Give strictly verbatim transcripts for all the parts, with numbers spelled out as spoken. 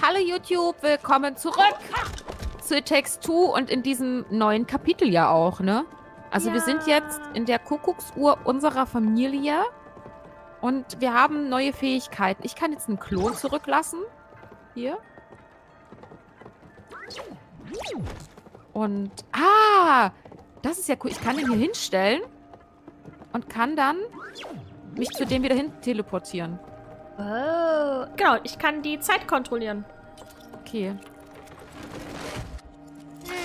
Hallo YouTube, willkommen zurück zu It Takes Two und in diesem neuen Kapitel ja auch, ne? Also ja. Wir sind jetzt in der Kuckucksuhr unserer Familie und wir haben neue Fähigkeiten. Ich kann jetzt einen Klon zurücklassen. Hier. Und, ah, das ist ja cool. Ich kann den hier hinstellen und kann dann mich zu dem wieder hin teleportieren. Oh. Genau, ich kann die Zeit kontrollieren. Okay.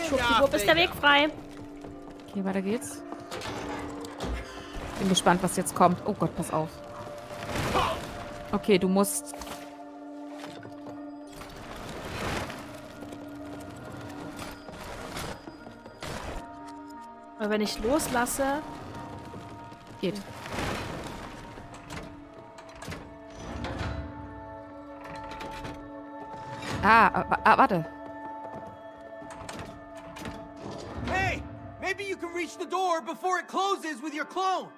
Schwuppdiwupp ist der Weg frei. Okay, weiter geht's. Bin gespannt, was jetzt kommt. Oh Gott, pass auf. Okay, du musst... Aber wenn ich loslasse... Geht. Ah, ah, warte. Hey, maybe you can reach the door before it closes with your clone.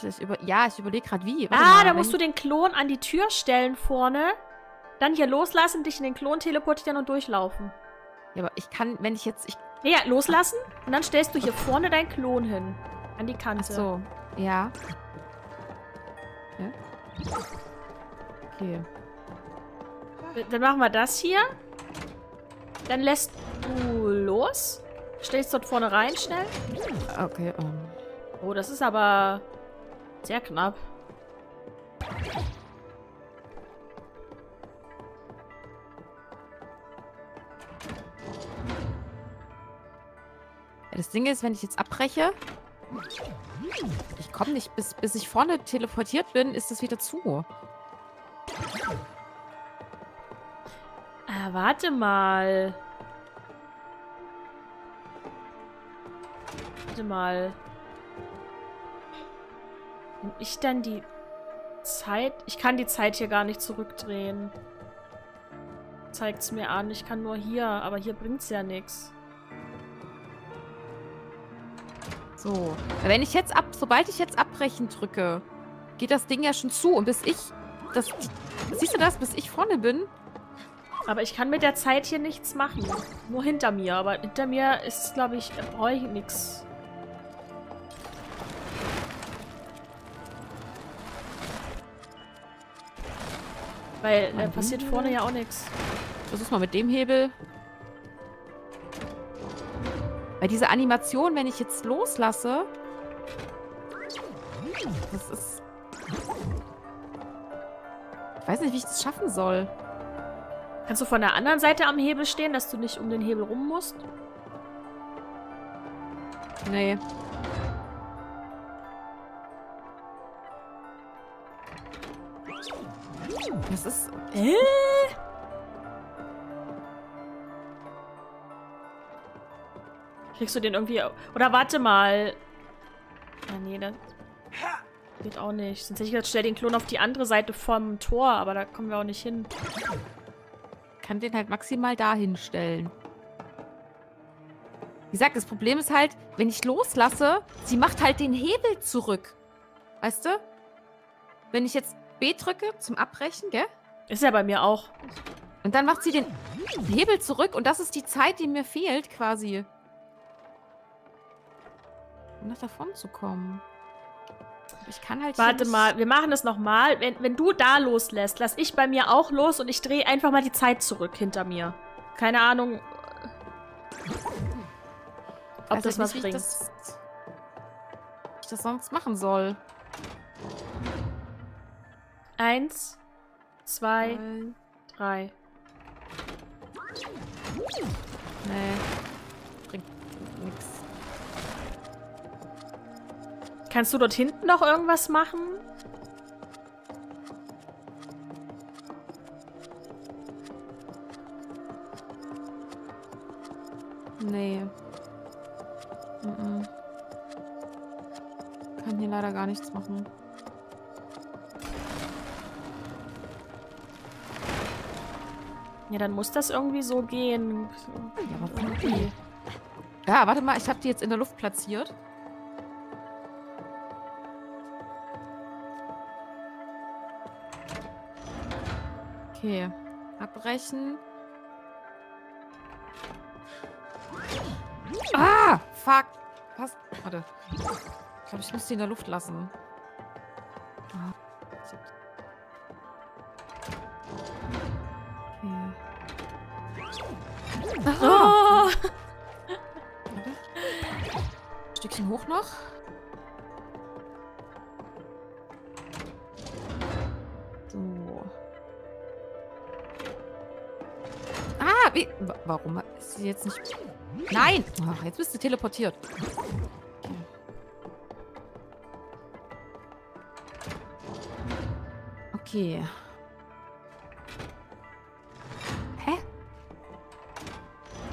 Das über ja, ich überlege gerade wie. Warte ah, mal, da musst du den Klon an die Tür stellen vorne, dann hier loslassen, dich in den Klon teleportieren und durchlaufen. Ja, aber ich kann, wenn ich jetzt... Ich ja, ja, loslassen und dann stellst du hier vorne deinen Klon hin. An die Kante. Ach so, ja. Okay. Okay. Dann machen wir das hier. Dann lässt du los. Stellst dort vorne rein schnell. Okay, um. Oh, das ist aber sehr knapp. Ja, das Ding ist, wenn ich jetzt abbreche, ich komme nicht, bis, bis ich vorne teleportiert bin, ist das wieder zu. Warte mal. Warte mal. Wenn ich dann die Zeit... Ich kann die Zeit hier gar nicht zurückdrehen. Zeigt's mir an. Ich kann nur hier. Aber hier bringt's ja nichts. So. Wenn ich jetzt ab... Sobald ich jetzt abbrechen drücke, geht das Ding ja schon zu. Und bis ich... Das, siehst du das? Bis ich vorne bin... Aber ich kann mit der Zeit hier nichts machen. Nur hinter mir. Aber hinter mir ist, glaube ich, brauche ich nichts. Weil äh, passiert vorne ja auch nichts. Versuch's mal mit dem Hebel. Weil diese Animation, wenn ich jetzt loslasse... Das ist... Ich weiß nicht, wie ich das schaffen soll. Kannst du von der anderen Seite am Hebel stehen, dass du nicht um den Hebel rum musst? Nee. Das ist... Äh? Kriegst du den irgendwie... Oder warte mal. Ah, nee, das geht auch nicht. Sonst hätte ich gesagt, stell den Klon auf die andere Seite vom Tor, aber da kommen wir auch nicht hin. Kann den halt maximal dahin stellen. Wie gesagt, das Problem ist halt, wenn ich loslasse, sie macht halt den Hebel zurück. Weißt du? Wenn ich jetzt B drücke zum Abbrechen, gell? Ist ja bei mir auch. Und dann macht sie den Hebel zurück und das ist die Zeit, die mir fehlt, quasi. Um nach davon zu kommen. Ich kann halt... Warte mal, wir machen das nochmal. Wenn, wenn du da loslässt, lass ich bei mir auch los und ich drehe einfach mal die Zeit zurück hinter mir. Keine Ahnung, ob das was bringt. Ich weiß nicht, wie ich das sonst machen soll. Eins, zwei, drei. Nee, bringt nichts. Kannst du dort hinten noch irgendwas machen? Nee. Mm-mm. Kann hier leider gar nichts machen. Ja, dann muss das irgendwie so gehen. Ja, warte mal, ich habe die jetzt in der Luft platziert. Okay. Abbrechen. Ah! Fuck! Was? Warte. Ich glaube, ich muss die in der Luft lassen. Ah. Oh. Ein Stückchen hoch noch. So. Ah, wie? Warum ist sie jetzt nicht... Nein! Oh, jetzt bist du teleportiert. Okay. Hä?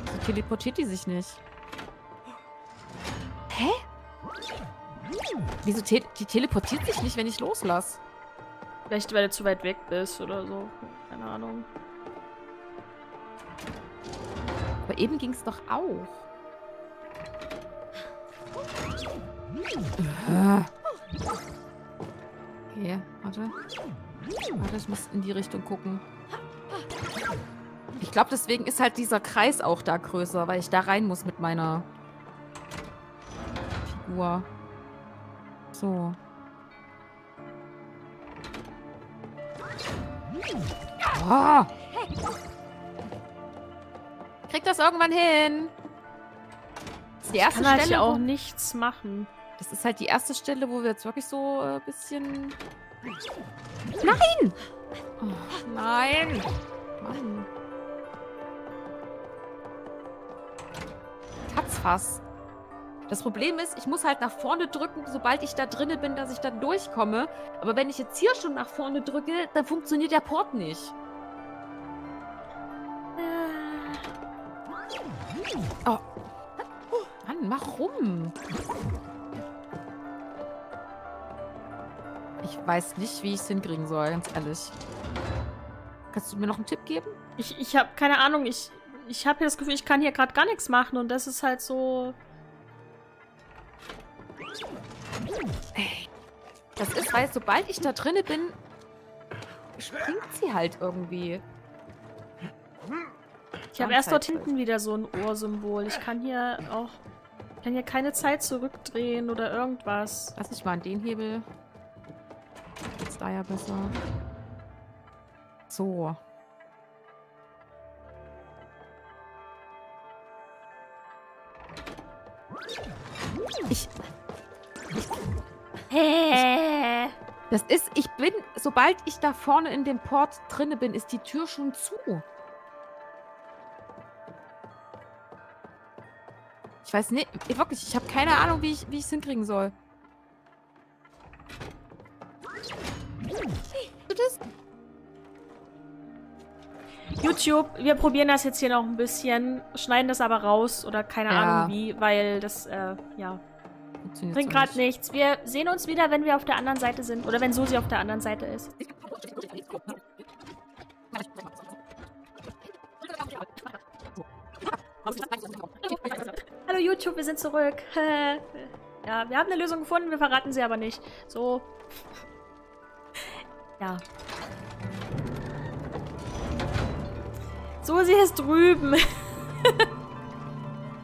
So teleportiert die sich nicht. Hä? Wieso te die teleportiert sich nicht, wenn ich loslasse? Vielleicht, weil du zu weit weg bist oder so. Keine Ahnung. Aber eben ging es doch auch. Okay, warte. Warte, ich muss in die Richtung gucken. Ich glaube, deswegen ist halt dieser Kreis auch da größer, weil ich da rein muss mit meiner Figur. So. Oh! Krieg das irgendwann hin. Das ist die erste Stelle. Ich kann halt auch nichts machen. Das ist halt die erste Stelle, wo wir jetzt wirklich so ein bisschen... Nein! Oh, nein! Mann. Katzfass. Das Problem ist, ich muss halt nach vorne drücken, sobald ich da drinnen bin, dass ich dann durchkomme. Aber wenn ich jetzt hier schon nach vorne drücke, dann funktioniert der Port nicht. Oh. Mann, mach rum. Ich weiß nicht, wie ich es hinkriegen soll, ganz ehrlich. Kannst du mir noch einen Tipp geben? Ich, ich habe keine Ahnung. Ich, ich habe hier das Gefühl, ich kann hier gerade gar nichts machen. Und das ist halt so... Ey. Das ist, weil sobald ich da drinne bin, springt sie halt irgendwie. Ich habe erst dort hinten wieder so ein Ohrsymbol. Ich kann hier auch... Ich kann hier keine Zeit zurückdrehen oder irgendwas. Lass mich mal an den Hebel... Jetzt da ja besser. So. Ich... Hä? Hey. Das ist... Ich bin... Sobald ich da vorne in dem Port drinne bin, ist die Tür schon zu. Ich weiß nicht... Wirklich, ich habe keine Ahnung, wie ich es wie hinkriegen soll. YouTube, wir probieren das jetzt hier noch ein bisschen, schneiden das aber raus oder keine ja. Ahnung wie, weil das, äh, ja, bringt gerade nichts. Wir sehen uns wieder, wenn wir auf der anderen Seite sind oder wenn Susi auf der anderen Seite ist. Hallo YouTube, wir sind zurück. Ja, wir haben eine Lösung gefunden, wir verraten sie aber nicht. So. Ja. So, sie ist drüben.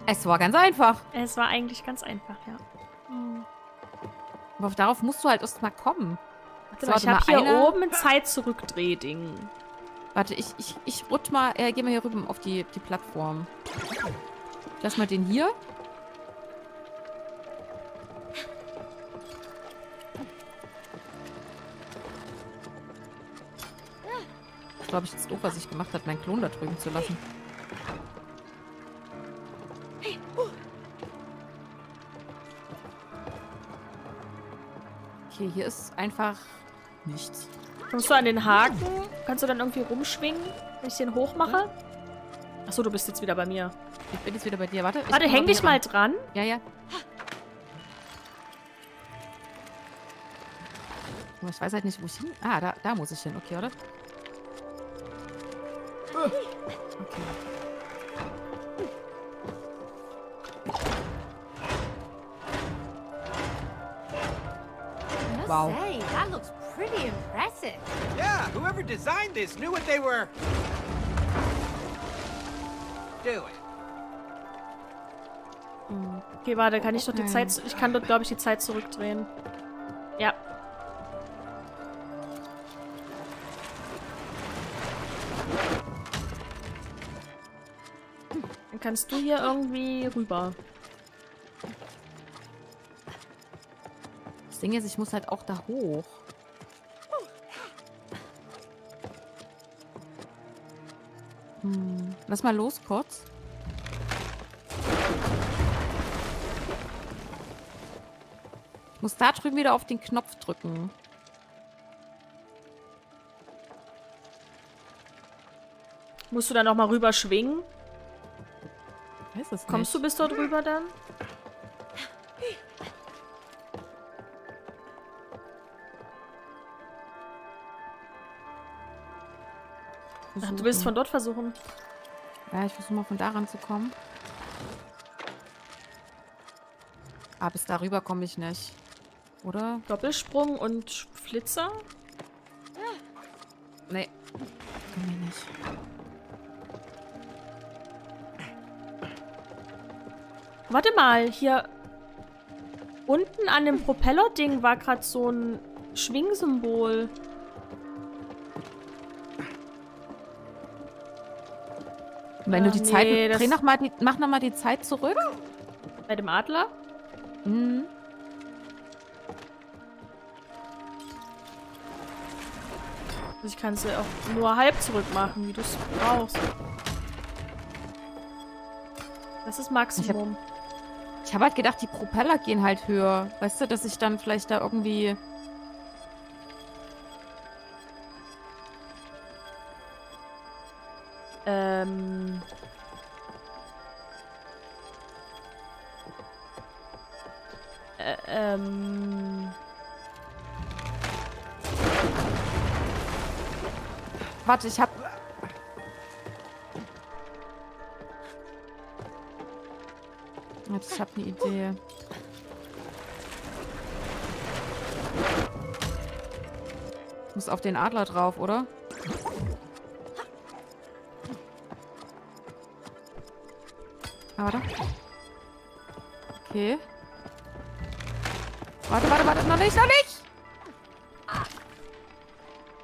Es war ganz einfach. Es war eigentlich ganz einfach, ja. Mhm. Aber darauf musst du halt erst mal kommen. Warte, warte, ich habe hier eine... oben ein Zeit-Zurückdreh-Ding. Warte, ich, ich, ich rutsch mal, äh, geh mal hier rüber auf die, die Plattform. Ich lass mal den hier. Glaube ich, das ist doof, was ich gemacht habe, meinen Klon da drüben zu lassen. Okay, hier ist einfach nichts. Kommst du an den Haken? Kannst du dann irgendwie rumschwingen, wenn ich den hochmache? Achso, du bist jetzt wieder bei mir. Ich bin jetzt wieder bei dir. Warte. Warte, häng dich mal dran. Ja, ja. Ich weiß halt nicht, wo ich hin... Ah, da, da muss ich hin. Okay, oder? Okay. Wow. That looks pretty impressive. Yeah, whoever designed this knew what they were Okay, warte, kann ich doch die Zeit... Ich kann dort, glaube ich, die Zeit zurückdrehen. Ja. Dann kannst du hier irgendwie rüber. Das Ding ist, ich muss halt auch da hoch. Hm. Lass mal los kurz. Ich muss da drüben wieder auf den Knopf drücken. Musst du dann nochmal rüber schwingen? Ich weiß es nicht. Kommst du bis dort rüber dann? Ach, du willst von dort versuchen. Ja, ich versuche mal von da ranzukommen. Ah, bis darüber komme ich nicht. Oder? Doppelsprung und Flitzer? Nee. Komm ich nicht. Warte mal, hier unten an dem Propellerding war gerade so ein Schwingsymbol. Wenn Ach, du die nee, Zeit... Dreh noch mal die, mach nochmal die Zeit zurück. Bei dem Adler? Mhm. Ich kann sie ja auch nur halb zurück machen, wie du es brauchst. Das ist Maximum. Ich habe hab halt gedacht, die Propeller gehen halt höher. Weißt du, dass ich dann vielleicht da irgendwie... Ähm... Äh, ähm... Warte, ich hab... Jetzt, ich hab eine Idee. Ich muss auf den Adler drauf, oder? Warte. Okay. Warte, warte, warte. Noch nicht, noch nicht!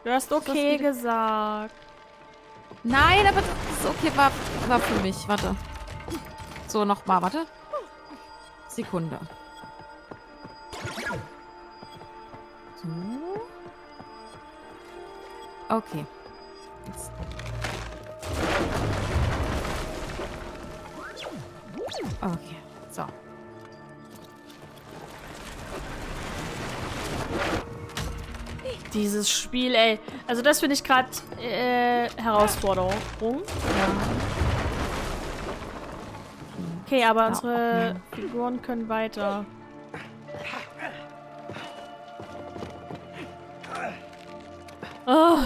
Du hast okay gesagt. Nein, aber das okay war, war für mich. Warte. So, nochmal. Warte. Sekunde. So. Okay. Jetzt. Okay, so. Dieses Spiel, ey. Also das finde ich gerade äh, Herausforderung. Ja. Okay, aber unsere Figuren können weiter. Oh.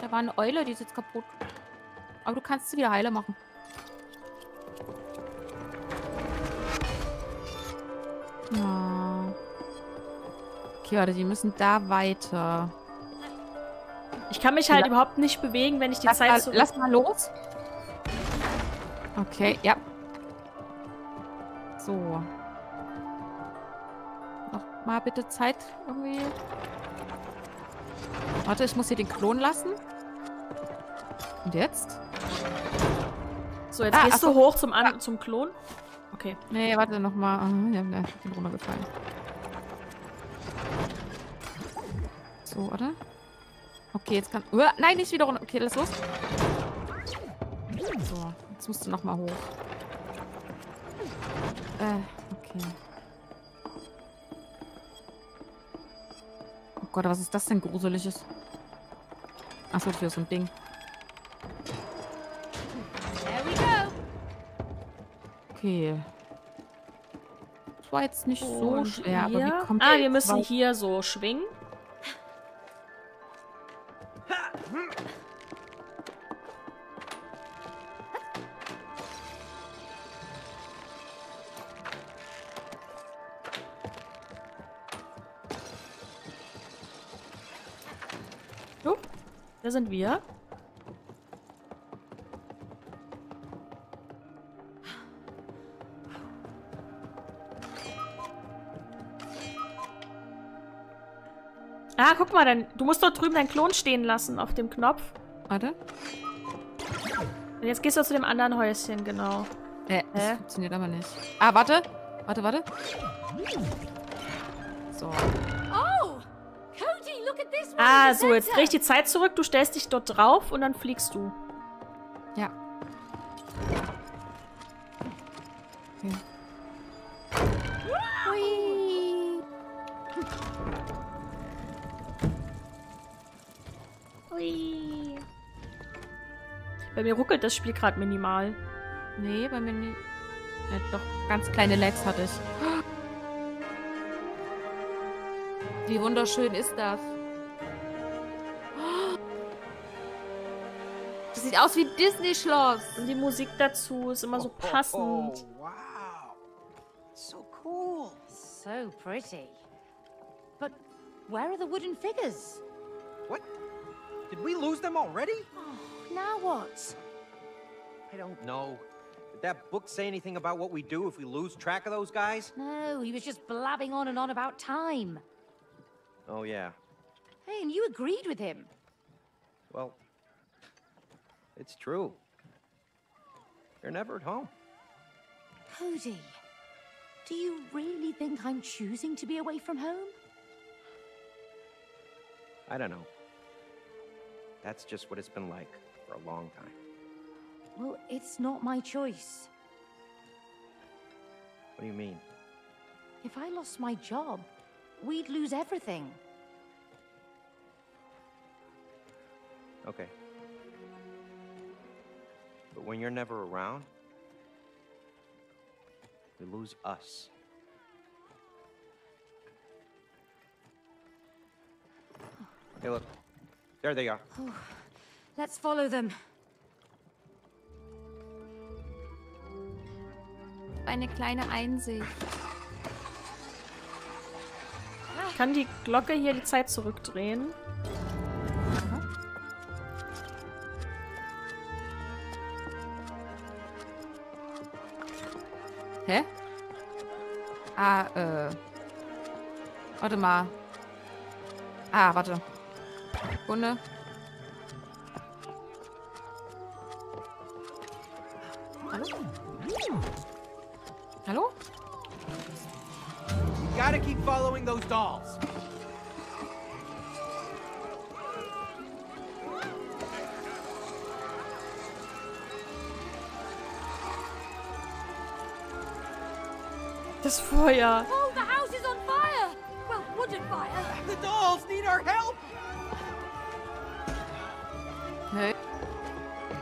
Da war eine Eule, die ist jetzt kaputt. Aber du kannst sie wieder heile machen. Ja. Okay, warte, die müssen da weiter. Ich kann mich halt La überhaupt nicht bewegen, wenn ich die lass Zeit... Mal, lass mal los. Okay, ja. So. Nochmal bitte Zeit irgendwie... Warte, ich muss hier den Klon lassen. Und jetzt? So, jetzt ah, gehst achso. du hoch zum, An ah. zum Klon. Okay. Nee, warte nochmal. Ich bin runtergefallen. So, oder? Okay, jetzt kann... Uh, nein, nicht wieder runter. Okay, lass los. So, jetzt musst du nochmal hoch. Äh, okay. Oh Gott, was ist das denn Gruseliges? Achso, hier ist so ein Ding. Okay. Das war jetzt nicht so schwer, aber wie kommt Ah, wir müssen hier so schwingen. Da sind wir. Ah, guck mal, dann, du musst dort drüben deinen Klon stehen lassen auf dem Knopf. Warte. Und jetzt gehst du zu dem anderen Häuschen, genau. Äh, das Hä? funktioniert aber nicht. Ah, warte. Warte, warte. So. Oh! Cody, look at this one. Ah, so, jetzt drehe ich die Zeit zurück, du stellst dich dort drauf und dann fliegst du. Ja. Okay. Hui. Hui. Bei mir ruckelt das Spiel gerade minimal. Nee, bei mir nicht. Ja, doch, ganz kleine Lags hatte ich. Wie wunderschön ist das? Das sieht aus wie ein Disney-Schloss. Und die Musik dazu ist immer so passend. Oh, oh, oh, wow. So cool. So pretty. But where are the wooden figures? What? Did we lose them already? Oh, now what? I don't know. Did that book say anything about what we do if we lose track of those guys? No, he was just blabbing on and on about time. Oh, yeah. Hey, and you agreed with him. Well, it's true. You're never at home. Cody, do you really think I'm choosing to be away from home? I don't know. That's just what it's been like for a long time. Well, it's not my choice. What do you mean? If I lost my job, we'd lose everything. Okay. But when you're never around, we lose us. Hey, look. There they are. Oh, let's follow them. Eine kleine Einsicht. Ich kann die Glocke hier die Zeit zurückdrehen. Aha. Hä? Ah, äh. Warte mal. Ah, warte. Sekunde. Hallo? Hallo? You gotta keep following those dolls. Das Feuer. Oh, the house is on fire. Well, wooden fire. The dolls need our help. Hey.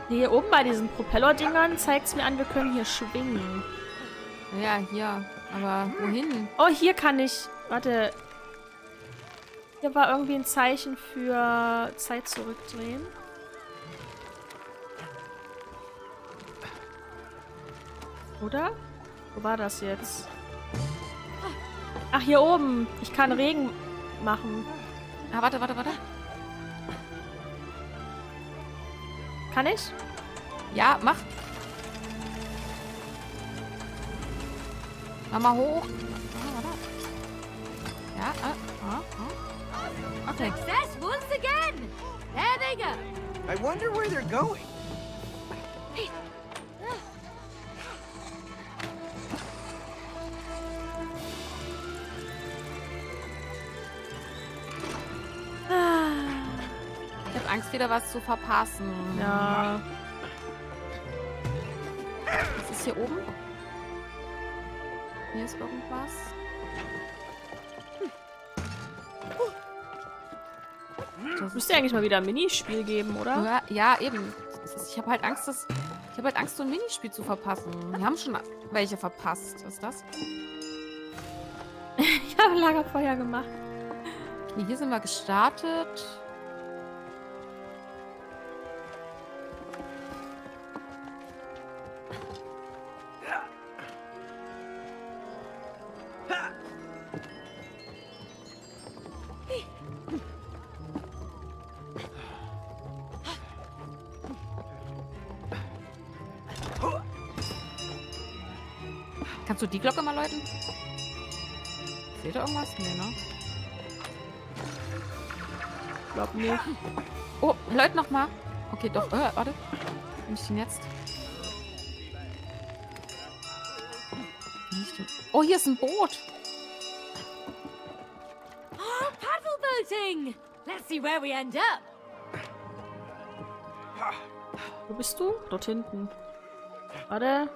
Hier oben bei diesen Propellerdingern zeigt es mir an, wir können hier schwingen. Ja, hier. Aber wohin? Oh, hier kann ich... Warte. Hier war irgendwie ein Zeichen für Zeit zurückdrehen. Oder? Wo war das jetzt? Ach, hier oben. Ich kann Regen machen. Ah, warte, warte, warte. Kann ich? Ja, mach. Mach mal hoch. Ja, ah, ah, ah. Okay. Success once again. There they go. I wonder where they're going. Ich hab Angst, wieder was zu verpassen. Ja. Was ist hier oben? Hier ist irgendwas. Das müsste eigentlich mal wieder ein Minispiel geben, oder? Ja, ja, eben. Ich habe halt Angst, dass ich habe halt Angst, so ein Minispiel zu verpassen. Wir haben schon welche verpasst. Was ist das? Ich habe Lagerfeuer gemacht. Nee, hier sind wir gestartet. Kannst du die Glocke mal läuten? Seht ihr irgendwas? Nee, ne? Glaub nicht. Oh, läut noch mal. Okay, doch. Äh, warte. Nimm ich den jetzt? Oh, hier ist ein Boot. Oh, paddle boating. Let's see where we end up. Wo bist du? Dort hinten. Warte.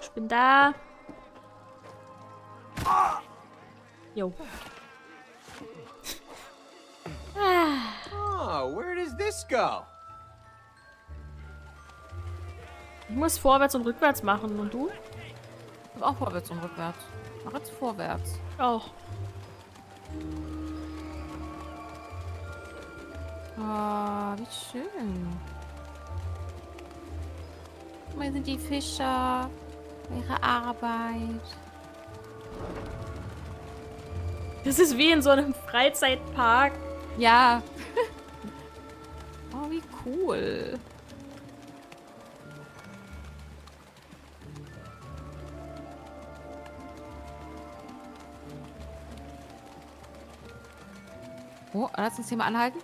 Ich bin da. Jo. Oh, where does this go? Ich muss vorwärts und rückwärts machen. Und du? Ich muss auch vorwärts und rückwärts. Mach jetzt vorwärts. Auch. Ah, wie schön. Guck mal, sind die Fischer. Ihre Arbeit. Das ist wie in so einem Freizeitpark. Ja. Oh, wie cool. Oh, lass uns hier mal anhalten.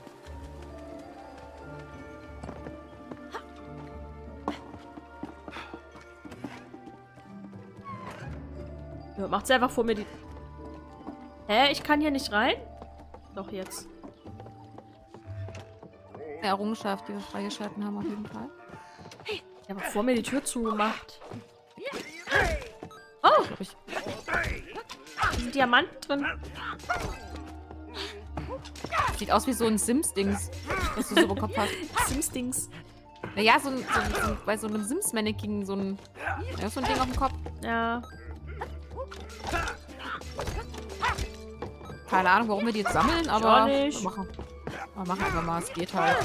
Ja, macht's einfach vor mir die... Hä, ich kann hier nicht rein? Doch, jetzt. Eine Errungenschaft, die wir freigeschalten haben, auf jeden Fall. Ja, aber vor mir die Tür zugemacht. Oh! Da sind Diamanten drin. Sieht aus wie so ein Sims-Dings, was du so bekommen hast. Sims-Dings. Naja, so ein, so ein, so ein, bei so einem Sims-Mannequin, so ein, ja, so ein Ding auf dem Kopf. Ja. Keine Ahnung, warum wir die jetzt sammeln, aber wir machen, wir machen einfach mal, es geht halt.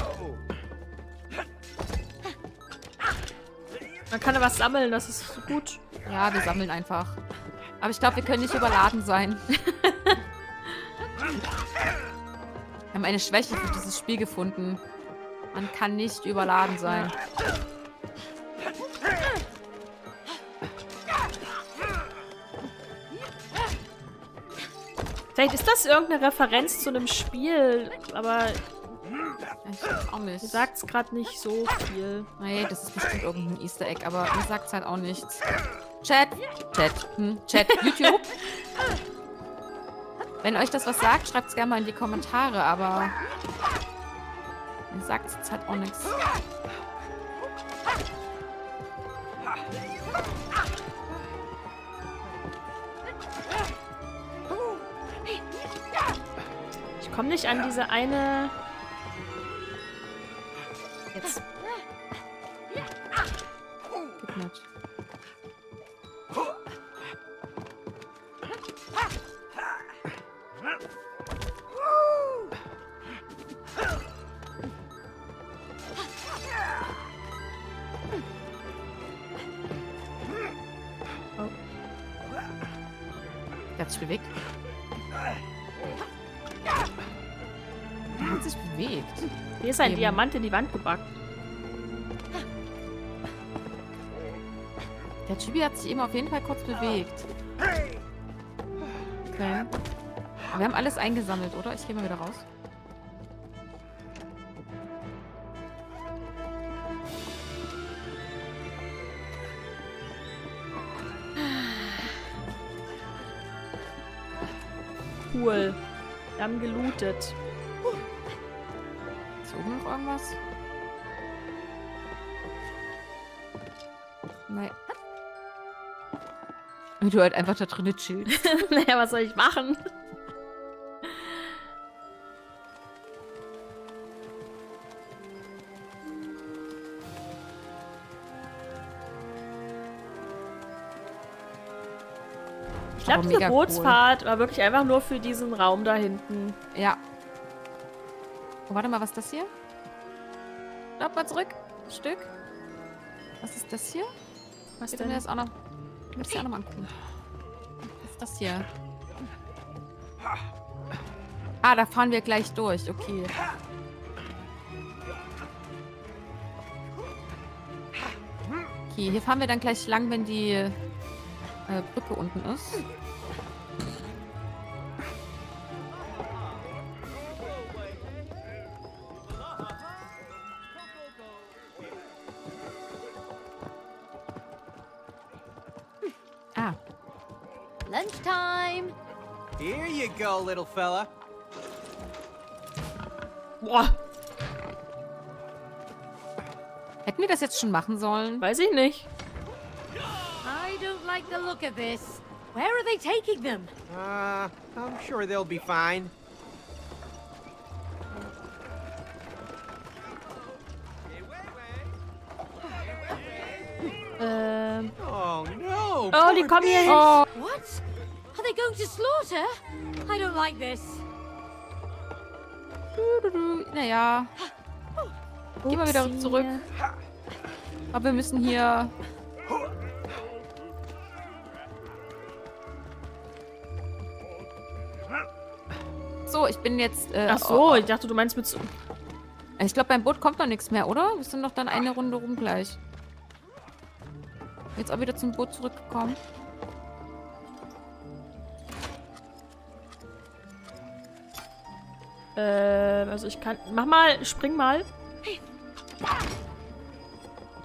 Man kann ja was sammeln, das ist so gut. Ja, wir sammeln einfach. Aber ich glaube, wir können nicht überladen sein. Wir haben eine Schwäche für dieses Spiel gefunden. Man kann nicht überladen sein. Vielleicht ist das irgendeine Referenz zu einem Spiel, aber ich auch nicht. Mir sagt es gerade nicht so viel. Nee, das ist bestimmt irgendein Easter Egg, aber mir sagt es halt auch nichts. Chat, Chat, hm, Chat, YouTube. Wenn euch das was sagt, schreibt es gerne mal in die Kommentare, aber mir sagt es jetzt halt auch nichts. Ich komme nicht an diese eine... Jetzt. Geht nicht. Oh. Der hat sich bewegt. Der hat sich bewegt. Hier ist ein Eben. Diamant in die Wand gebackt. Der Chibi hat sich eben auf jeden Fall kurz bewegt. Okay. Aber wir haben alles eingesammelt, oder? Ich gehe mal wieder raus. Cool. Wir haben gelootet. Ist oben noch irgendwas? Nein. Und du halt einfach da drinnen chillst. Naja, was soll ich machen? Ich glaube, diese Bootsfahrt war wirklich einfach nur für diesen Raum da hinten. Ja. Oh, warte mal, was ist das hier? Stopp mal zurück. Ein Stück. Was ist das hier? Was denn? Ich will mir das auch noch, ich will das hier auch noch mal angucken. Was ist das hier? Ah, da fahren wir gleich durch. Okay. Okay, hier fahren wir dann gleich lang, wenn die äh, Brücke unten ist. Ah. Lunchtime. Here you go, little fella. Boah. Hätten wir das jetzt schon machen sollen? Weiß ich nicht. I don't like the look of this. Where are they taking them? Uh, I'm sure they'll be fine. ähm. Oh no. Oh, die kommen hier hin. Oh. What? Are they going to slaughter? I don't like this. Naja. Gehen wir wieder zurück. Aber wir müssen hier... So, ich bin jetzt... Äh, Ach so, oh, ich dachte, du meinst mit... Ich glaube, beim Boot kommt noch nichts mehr, oder? Wir sind doch dann eine Runde rum gleich. Jetzt auch wieder zum Boot zurückgekommen. Äh, also ich kann... Mach mal, spring mal.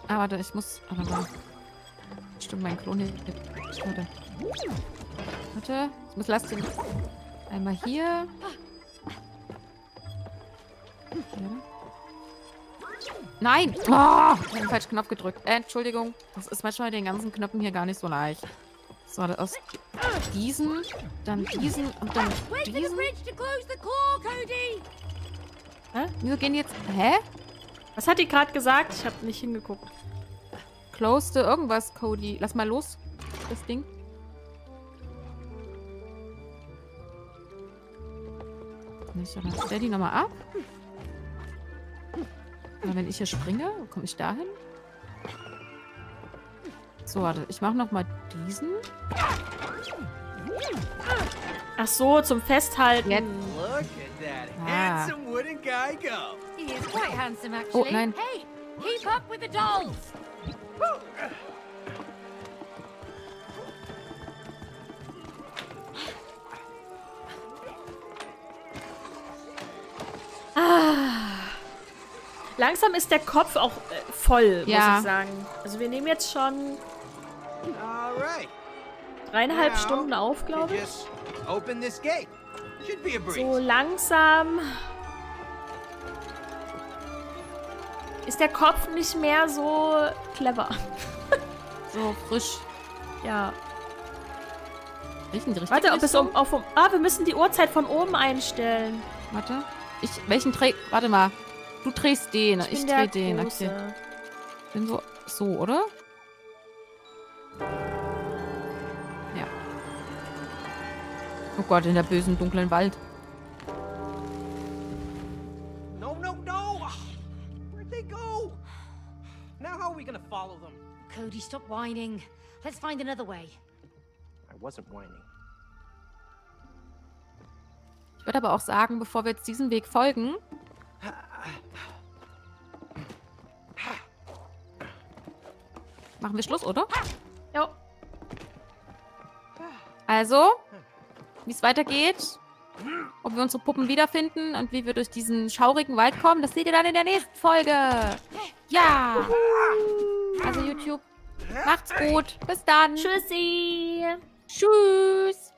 Ah, warte, ich muss... Ah, warte. Stimmt, mein Klon hier... Warte. Warte. Ich muss lassen. Einmal hier. Ja. Nein! Oh, ich habe den falschen Knopf gedrückt. Äh, Entschuldigung. Das ist manchmal den ganzen Knöpfen hier gar nicht so leicht. So, aus diesen, dann diesen und dann diesen. Hä? Wieso gehen die jetzt... Hä? Was hat die gerade gesagt? Ich habe nicht hingeguckt. Close to irgendwas, Cody. Lass mal los, das Ding. Nicht, aber stell die nochmal ab. Aber wenn ich hier springe, komme ich dahin. So, warte. Ich mache nochmal diesen. Ach so, zum Festhalten. Jetzt. Ah. Oh, nein. Ah. Langsam ist der Kopf auch äh, voll, ja, muss ich sagen. Also wir nehmen jetzt schon dreieinhalb Now, Stunden auf, glaube ich. So langsam ist der Kopf nicht mehr so clever. So frisch. Ja. Riechen die richtig? Warte, ob es um, auf um... Ah, wir müssen die Uhrzeit von oben einstellen. Warte. Ich... Welchen dreh... Warte mal. Du drehst den. Ich, ich dreh den. Okay. Bin so... So, oder? Ja. Oh Gott, in der bösen, dunklen Wald. No, no, no! Where'd they go? Now how are we gonna follow them? Cody, stop whining. Let's find another way. I wasn't whining. Ich würde aber auch sagen, bevor wir jetzt diesem Weg folgen... Machen wir Schluss, oder? Jo. Also... Wie es weitergeht, ob wir unsere Puppen wiederfinden und wie wir durch diesen schaurigen Wald kommen, das seht ihr dann in der nächsten Folge. Ja. Also YouTube, macht's gut. Bis dann. Tschüssi. Tschüss.